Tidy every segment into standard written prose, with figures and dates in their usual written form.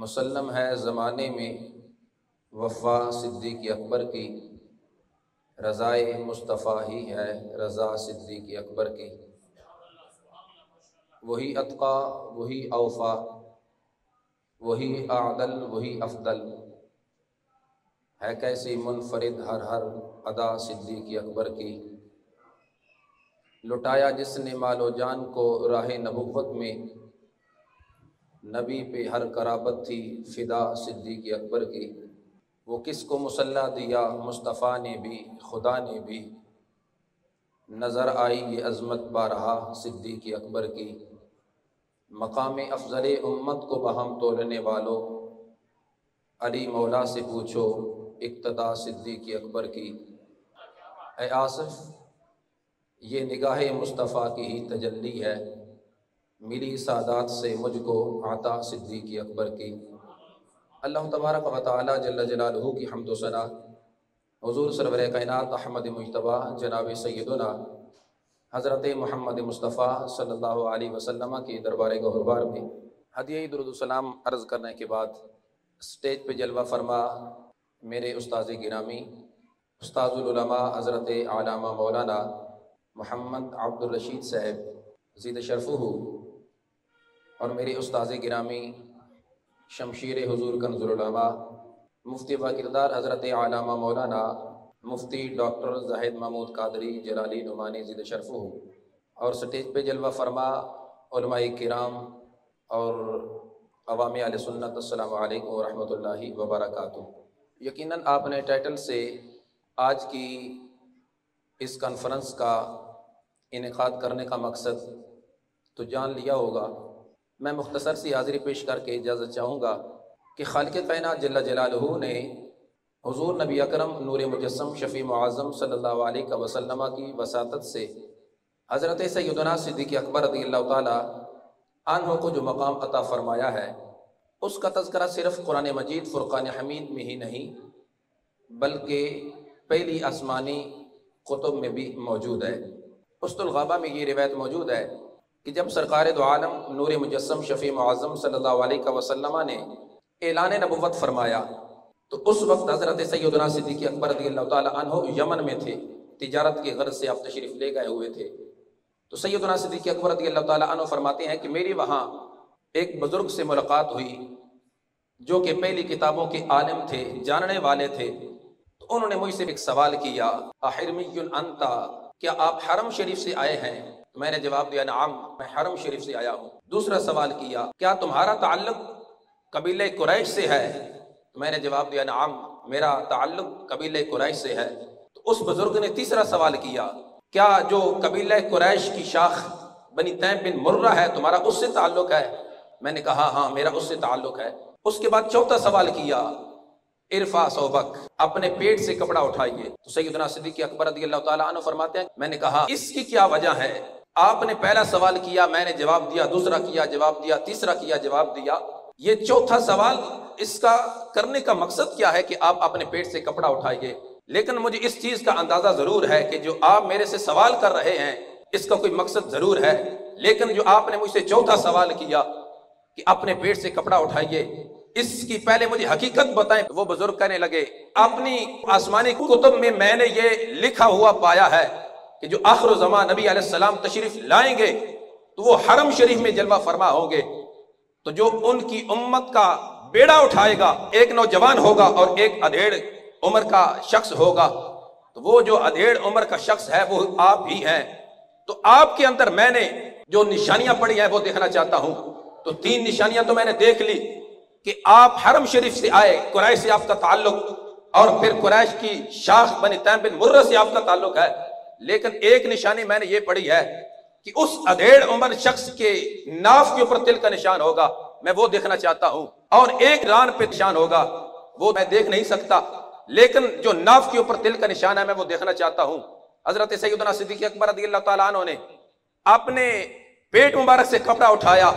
मुसल्लम है ज़माने में वफ़ा सिद्दीक़ी अकबर की, रज़ाए मुस्तफ़ा ही है रज़ा सिद्दीक़ी अकबर की। वही अतक़ा, वही औफ़ा, वही आदल, वही अफदल है। कैसी मुनफरिद हर हर अदा सिद्दीक़ी अकबर की। लुटाया जिसने मालो जान को राह नबुव्वत में, नबी पे हर कराबत थी फ़िदा सिद्दीक़ी अकबर की। वो किसको मुसल्ला दिया मुस्तफ़ा ने भी, खुदा ने भी। नज़र आई ये अज़मत पा रहा सिद्दीक़ी अकबर की। मकाम अफ़ज़ल उम्मत को बहम तोलने वालों, अली मौला से पूछो इक़्तिदा सिद्दीक़ी अकबर की। ए आसिफ़, ये निगाह मुस्तफ़ा की ही तजल्ली है, मिली सादात से मुझको आता सिद्दीक़ी अकबर की। अल्लाह तबारक व तआला जल्ल जलालहू की हम्द व सना। हुज़ूर सरवर कायनात अहमद मुज्तबा जनाब सैयदना हज़रत मुहम्मद मुस्तफ़ा सल्लल्लाहु अलैहि वसल्लम के दरबार गौहरबार में हदिया दुरूद सलाम अर्ज़ करने के बाद स्टेज पर जलवा फरमा मेरे उस्ताद गिरामी उस्तादुल उलमा हज़रत आलामा मौलाना मोहम्मद अब्दुल रशीद साहब ज़ीद शरफ़ुहु और मेरे उस्ताद गिरामी शमशीर हुजूर कन्जुल उलमा मुफ्ती व किरदार हज़रत आलामा मौलाना मुफ्ती डॉक्टर ज़ाहिद महमूद कादरी जलाली नुमानी ज़ीद शरफ़ुहु और स्टेज पे जलवा फरमा उलमाए किराम और अवाम अहले सुन्नत। अस्सलामु अलैकुम व रहमतुल्लाहि व बरकातुहू। यकीनन आपने टाइटल से आज की इस कॉन्फ्रेंस का इनेकाद करने का मकसद तो जान लिया होगा। मैं मुख्तसर सी हाज़िरी पेश करके इजाज़त चाहूँगा कि खालिक़े कायनात जल्ल जलालहू ने हुज़ूर नबी अकरम नूर मुजस्सम शफ़ी मुआज़्ज़म सल्लल्लाहु अलैहि वसल्लम की वसातत से हज़रत सैयदना सिद्दीक़ी अकबर रज़ियल्लाहु तआला अन्हु को जो मकाम अता फ़रमाया है, उसका तज़किरा सिर्फ़ कुरान मजीद फ़ुरक़ान हमीद में ही नहीं बल्कि पहली आसमानी कुतुब में भी मौजूद है। उस्तुल ग़ाबा में ये रिवायत मौजूद है कि जब सरकार दो आलम नूर मुजस्सम शफ़ी मुआज़्ज़म सल्लल्लाहु अलैहि वसल्लम ने ऐलान नबुव्वत फरमाया तो उस वक्त हज़रत सैयदना सिद्दीक़ी अकबर रज़ियल्लाहु तआला अन्हु यमन में थे, तिजारत की गर्ज से आप तशरीफ़ ले गए हुए थे। तो सैयदना सिद्दीक़ी अकबर रज़ियल्लाहु तआला अन्हु फरमाते हैं कि मेरी वहाँ एक बुज़ुर्ग से मुलाकात हुई जो कि पहली किताबों के आलिम थे, जानने वाले थे। उन्होंने मुझसे एक सवाल किया, अहिरमियुन अंता, क्या आप हरम शरीफ से आए हैं? तो मैंने जवाब दिया, नाम, मैं हरम शरीफ से आया हूँ। दूसरा सवाल किया, क्या तुम्हारा ताल्लुक कबीले कुरैश से है? तो मैंने जवाब दिया, नाम, मेरा ताल्लुक कबीले कुरैश से है। तो उस बुजुर्ग ने तीसरा सवाल किया, क्या जो कबीले कुरैश की शाख बनी तैम बिन मुर्रा है तुम्हारा उससे ताल्लुक है? मैंने कहा हाँ, मेरा उससे ताल्लुक है। उसके बाद चौथा सवाल किया, इरफा सौबक, अपने पेट से कपड़ा उठाइए। तो सैयदना सिद्दीक़ी अकबर रज़ियल्लाहु तआला अन्हु फरमाते हैं, मैंने कहा इसकी क्या वजह है? आपने पहला सवाल किया, मैंने जवाब दिया, दूसरा किया, जवाब दिया, तीसरा किया, जवाब दिया, ये चौथा सवाल, इसका करने का मकसद क्या है कि आप अपने पेट से कपड़ा उठाइए? लेकिन मुझे इस चीज का अंदाजा जरूर है कि जो आप मेरे से सवाल कर रहे हैं इसका कोई मकसद जरूर है, लेकिन जो आपने मुझसे चौथा सवाल किया कि अपने पेट से कपड़ा उठाइए, इसकी पहले मुझे हकीकत बताएं। वो बुजुर्ग कहने लगे, अपनी आसमानी कुतुब में मैंने ये लिखा हुआ पाया है कि जो आखिर ज़मान नबी अलैहिस्सलाम तशरीफ लाएंगे तो वो हरम शरीफ में जलवा फरमा होंगे, तो जो उनकी उम्मत का बेड़ा उठाएगा, एक नौजवान होगा और एक अधेड़ उम्र का शख्स होगा, तो वो जो अधेड़ उम्र का शख्स है वो आप ही हैं, तो आपके अंदर मैंने जो निशानियां पड़ी हैं वो देखना चाहता हूं। तो तीन निशानियां तो मैंने देख ली कि आप हरम शरीफ से आए, कुरैश से आपका ताल्लुक और फिर कुरैश की शाख बनी तैम बिन मुर्रा से आपका ताल्लुक है, लेकिन एक निशानी मैंने ये पढ़ी है कि उस अधेड़ उम्र शख्स के नाफ के ऊपर तिल का निशान होगा, मैं वो देखना चाहता हूं, और एक रान पे निशान होगा, वो मैं देख नहीं सकता, लेकिन जो नाफ के ऊपर तिल का निशान है मैं वो देखना चाहता हूं। हजरत सैयदना सिद्दीक़ी अकबर रज़ियल्लाहु तआला अन्हु ने अपने पेट मुबारक से कपड़ा उठाया,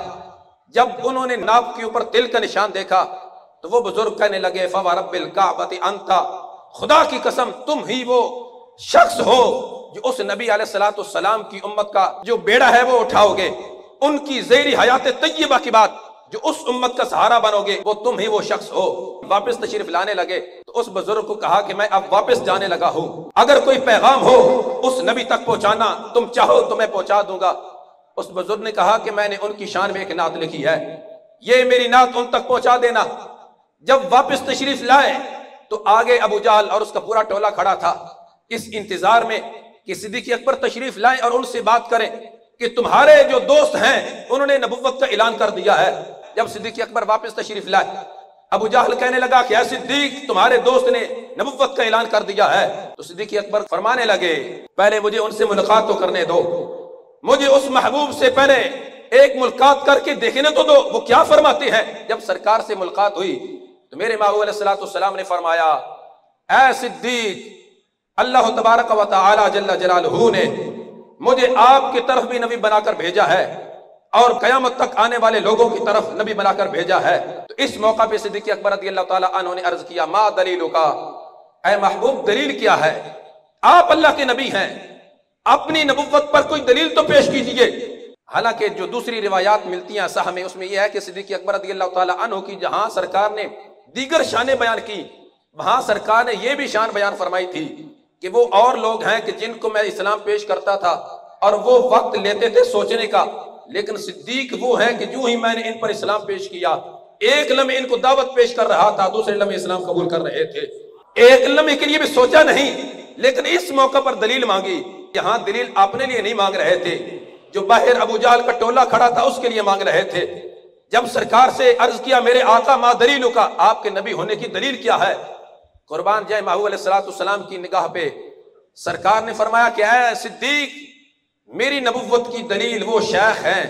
जब उन्होंने नाक के ऊपर तिल का निशान देखा तो वो बुजुर्ग कहने लगे, फवरब्बिल काबती अंता, खुदा की कसम तुम ही वो शख्स हो जो उस नबी अलैहिस्सलाम की उम्मत का जो बेड़ा है वो उठाओगे, उनकी ज़ेरी हयात तय्यबा की बात जो उस उम्मत का सहारा बनोगे वो तुम ही वो शख्स हो। वापस तशरीफ लाने लगे तो उस बुजुर्ग को कहा कि मैं अब वापस जाने लगा हूँ, अगर कोई पैगाम हो उस नबी तक पहुँचाना, तुम चाहो तो मैं पहुँचा दूंगा। उस बुजुर्ग ने कहा कि मैंने उनकी शान में एक नात लिखी है, ये मेरी नात उन तक पहुँचा देना। जब वापस तशरीफ लाए तो आगे अबू जाल और उसका पूरा टोला खड़ा था, इस इंतजार में कि सिद्दीकी अकबर तशरीफ लाएं और उनसे बात करें कि तुम्हारे जो दोस्त हैं उन्होंने नबुव्वत का ऐलान कर दिया है। जब सिद्दीकी अकबर वापस तशरीफ लाए अबू जाहल कहने लगा कि ऐ सिद्दीक, तुम्हारे दोस्त ने नबुव्वत का ऐलान कर दिया है। तो सिद्दीकी अकबर फरमाने लगे, पहले मुझे उनसे मुलाकात तो करने दो, मुझे उस महबूब से पहले एक मुलाकात करके देखने तो दो वो क्या फरमाते हैं। जब सरकार से मुलाकात हुई तो मेरे महबूब अलैहिस्सलाम ने फरमाया, ऐ सिद्दीक, अल्लाह तबारक व तआला जल्ल जलालहू ने मुझे आपकी तरफ भी नबी बनाकर भेजा है और कयामत तक आने वाले लोगों की तरफ नबी बनाकर भेजा है। तो इस मौका पे सिद्दीकी अकबर रदियल्लाहु ताला अन्हु ने अर्ज किया, मा दलीलुका, ऐ महबूब दलील क्या है, आप अल्लाह के नबी हैं, अपनी नबुव्वत पर कोई दलील तो पेश कीजिए। हालांकि जो दूसरी रिवायात मिलती हैं साह में उसमें यह है कि सिद्दीकी अकबर रदियल्लाहु ताला अन्हु की जहां सरकार ने दीगर शान बयान की वहां सरकार ने यह भी शान बयान फरमाई थी कि वो और लोग हैं कि जिनको मैं इस्लाम पेश करता था और वो वक्त लेते थे सोचने का, लेकिन सिद्दीक वो हैं कि यूं ही मैंने इन पर इस्लाम पेश किया, एक लम्हे इनको दावत पेश कर रहा था, दूसरे लम्हे इस्लाम कबूल कर रहे थे, एक लम्हे के लिए भी सोचा नहीं, लेकिन इस मौका पर दलील मांगी। यहाँ दलील अपने लिए नहीं मांग रहे थे, जो बाहर अबू जाहल का टोला खड़ा था उसके लिए मांग रहे थे। जब सरकार से अर्ज किया, मेरे आका मा दलीलू का, आपके नबी होने की दलील क्या है। कुर्बान जाए महबूब अलैहिस्सलाम की निगाह पे सरकार ने फरमाया कि ऐ सिद्दीक, मेरी नबुव्वत की दलील वो शेख हैं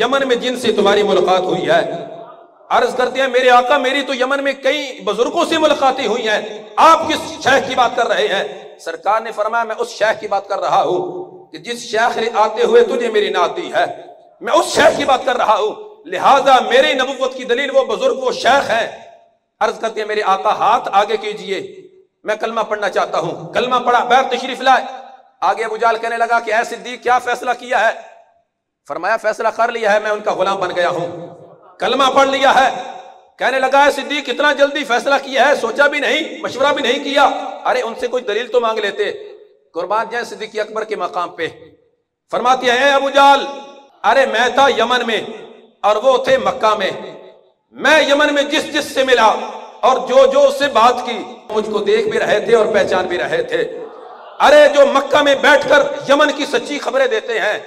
यमन में जिनसे तुम्हारी मुलाकात हुई है। अर्ज करते हैं, मेरे आका, मेरी तो यमन में कई बुजुर्गों से मुलाकातें हुई हैं, आप किस शेख की बात कर रहे हैं। सरकार ने फरमाया, मैं उस शेख की बात कर रहा हूँ कि जिस शेख ने आते हुए तुझे मेरी नात दी है, मैं उस शेख की बात कर रहा हूँ, लिहाजा मेरी नबुव्वत की दलील वो बुजुर्ग वो शेख है। अर्ज करते हैं, मेरे आका हाथ आगे कीजिए, मैं कलमा पढ़ना चाहता हूं। कलमा पढ़ा, बैर तशरीफ लाए। आगे अबू जाहल कहने लगा कि ऐ सिद्दीक, क्या फैसला किया है। फरमाया, फैसला कर लिया है, मैं उनका गुलाम बन गया हूं, कलमा पढ़ लिया है। कहने लगा, ऐ सिद्दीक, कितना जल्दी फैसला किया है, सोचा भी नहीं, मशवरा भी नहीं किया, अरे उनसे कोई दलील तो मांग लेते। कुर्बान जाए सिद्दीकी अकबर के मकाम पे फरमाती है, अबू जाहल, अरे मैं था यमन में और वो थे मक्का में, मैं यमन में जिस जिस से मिला और जो उससे बात की, मुझको देख भी रहे थे और पहचान भी रहे थे। अरे जो मक्का में बैठकर यमन की सच्ची खबरें देते हैं,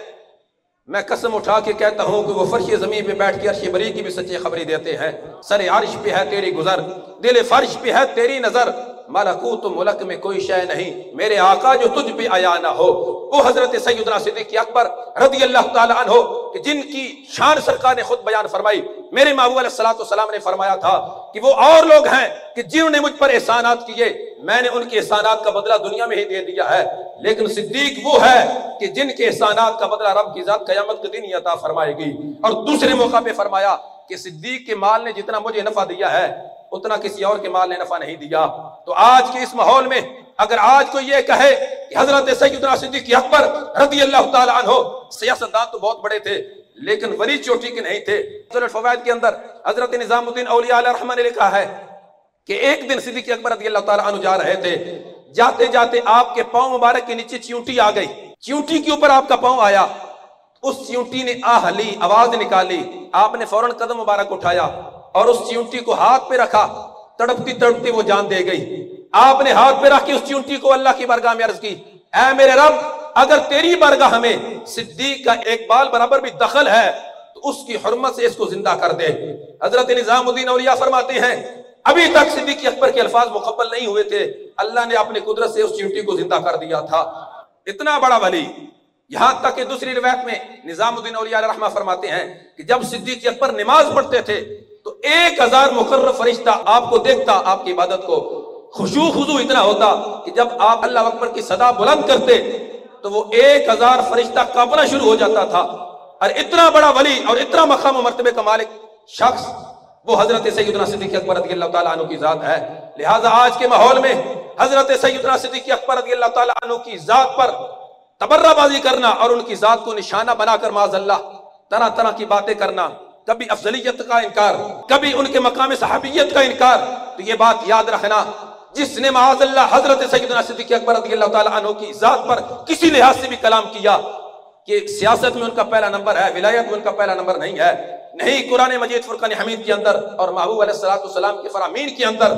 मैं कसम उठा के कहता हूं कि वो फर्श जमीन पे बैठ के अर्श बरी की भी सच्ची खबरें देते हैं। सरे अर्श पे है तेरी गुजर, दिल फर्श पे है तेरी नजर, मलकूत मुल्क में कोई शय नहीं, मेरे आका जो तुझ पे आया ना हो। वो हजरत सैयदना सिद्दीकी अकबर रदियल्लाहु ताला अन्हो कि जिनकी शान सरकार ने खुद बयान फरमाई। मेरे महबूब अलैहिस्सलाम ने फरमाया था कि वो और लोग हैं कि जिन्होंने मुझ पर एहसानात किए, मैंने उनके एहसानात का बदला दुनिया में ही दे दिया है, लेकिन सिद्दीक वो है कि जिनके एहसानात का बदला रब की जात कयामत के दिन अता फरमाएगी। और दूसरे मौका पे फरमाया कि सिद्दीक के माल ने जितना मुझे नफा दिया है उतना किसी और के माल ने नफा नहीं दिया। तो आज के इस माहौल में अगर आज कोई ये कहे कि हजरत सैयदना सिद्दीकी अकबर रदियल्लाहु ताला अन्हो सियासतदान तो बहुत बड़े थे लेकिन वली चोटी के नहीं थे। फवायद के अंदर हजरत निजामुद्दीन औलिया अलैहिर्रहमान ने लिखा है कि एक दिन सिद्दीकी अकबर रदियल्लाहु ताला अन्हो जा रहे थे, जाते जाते आपके पाँव मुबारक के नीचे चींटी आ गई, चींटी के ऊपर आपका पाँव आया, उस चींटी ने आहली आवाज निकाली, आपने फौरन कदम मुबारक उठाया और उस चींटी को हाथ पे रखा, तड़पती तड़पती वो जान दे गई। आपने हाथ पे रख के उस चींटी को अल्लाह की बारगाह में अर्ज की, ऐ मेरे रब, अगर तेरी बारगाह में सिद्दीक का एक बाल बराबर भी दखल है तो उसकी हुर्मत से इसको जिंदा कर दे। हजरत निजामुद्दीन औलिया फरमाते हैं, अभी तक सिद्दीकी अकबर के अल्फाज मुकब्बल नहीं हुए थे, अल्लाह ने अपने कुदरत से उस चींटी को जिंदा कर दिया था। इतना बड़ा वली। यहां तक कि दूसरी रिवायत में निजामुद्दीन औलिया रहमा फरमाते हैं कि जब सिद्दीकी अकबर नमाज पढ़ते थे तो 1000 मुकर्रब फरिश्ता आपको देखता, आपकी इबादत को खुशू खुजू इतना होता कि जब आप अल्लाह अकबर की सदा बुलंद करते तो वो 1000 फरिश्ता कांपना शुरू हो जाता था। और इतना बड़ा वली और इतना मकाम मर्तबे का मालिक शख्स वो हजरत सैयदना सिद्दीकी अकबर रदियल्लाहु ताला अन्हु की जात है। लिहाजा आज के माहौल में हजरत सैयदना सिद्दीकी अकबर रदियल्लाहु ताला अन्हु की जात पर तबर्राबाजी करना और उनकी जात को निशाना बनाकर माज़ल्लाह तरह तरह की बातें करना, कभी अफजलियत का इनकार, कभी उनके मकाम सहाबियत का इनकार। तो ये बात याद रखना, जिसने माअज़ल्लाह हजरत सैयदना सिद्दीक़ अकबर रज़ियल्लाहु ताला अन्हु की जात पर किसी लिहाज से भी कलाम किया कि सियासत में उनका पहला नंबर है, विलायत में उनका पहला नंबर नहीं है, नहीं कुरान मजीद फुरकान हमीद के अंदर और महबूब अलैहिस्सलाम के फरामीन के अंदर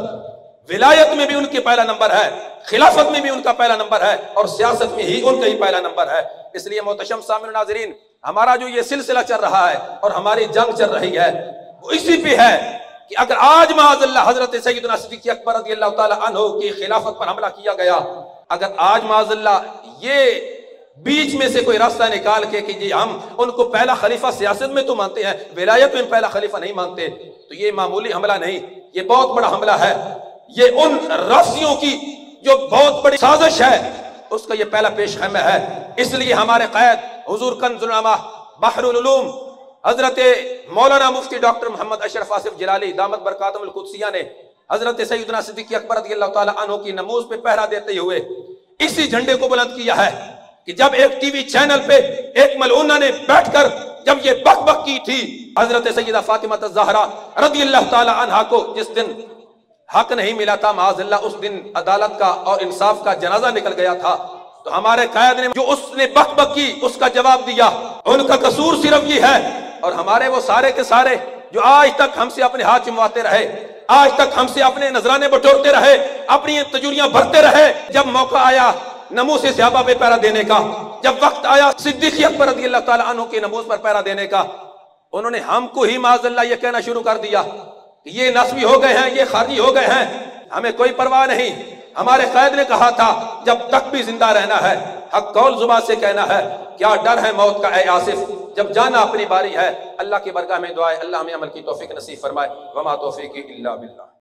विलायत में भी उनके पहला नंबर है, खिलाफत में भी उनका पहला नंबर है और सियासत में ही उनका ही पहला नंबर है। इसलिए मोहतरम सामईन नाज़रीन, हमारा जो ये सिलसिला चल रहा है और हमारी जंग चल रही है वो इसी पे है कि अगर आज माअज़ल्लाह हज़रत सैयदना सिद्दीक़ अकबर रज़ियल्लाहु ताला अन्हु की खिलाफत पर हमला किया गया, अगर आज माअज़ल्लाह ये बीच में से कोई रास्ता निकाल के कि जी हम उनको पहला खलीफा सियासत में तो मानते हैं, विलायत में पहला खलीफा नहीं मानते, तो ये मामूली हमला नहीं, ये बहुत बड़ा हमला है। ये उन राशियों की जो बहुत बड़ी साजिश है उसका ये पहला पेश खैमा है। इसलिए हमारे क़ायद हुज़ूर कंज़ुलनामा बहरुल उलूम हज़रत मौलाना मुफ्ती डॉक्टर मोहम्मद अशरफ आसिफ जलाली दामत बरकातुहुल कुद्सिया ने हज़रत सैयदना सिद्दीक़ अकबर रज़ियल्लाहु ताला अन्हु की नमूज़ पे पहरा देते हुए इसी झंडे को बुलंद किया है कि जब एक टीवी चैनल पे एक मलूना ने बैठकर जब ये बकबक की थी हज़रत सैयदा फातिमा ज़हरा रज़ियल्लाहु ताला अन्हा को, जिस दिन हक नहीं मिला था माअज़ल्लाह, उस दिन अदालत का और इंसाफ का जनाजा निकल गया था, तो हमारे कायद ने जो उसने बकबक की उसका जवाब दिया। उनका कसूर सिर्फ ये है और हमारे वो सारे के सारे जो आज तक हमसे अपने हाथ चिमवाते रहे, आज तक हमसे अपने नजराने बटोरते रहे, अपनी तजुरियां भरते रहे, जब मौका आया नमूज से ज़्यादा पे पैरा देने का, जब वक्त आया सिद्दीक़ अकबर रज़ियल्लाहु ताला अन्हु के नमूज पर पैरा देने का, उन्होंने हमको ही माअज़ल्लाह ये कहना शुरू कर दिया ये नस्बी हो गए हैं, ये खारिज हो गए हैं, हमें कोई परवाह नहीं। हमारे कैद ने कहा था जब तक भी जिंदा रहना है हक कौल जुबान से कहना है, क्या डर है मौत का ऐ आसिफ, जब जाना अपनी बारी है। अल्लाह की बरगाह में दुआ है, अल्लाह हमें अमल की तौफीक नसीब फरमाए। वमा तौफीक इल्ला बिल्लाह।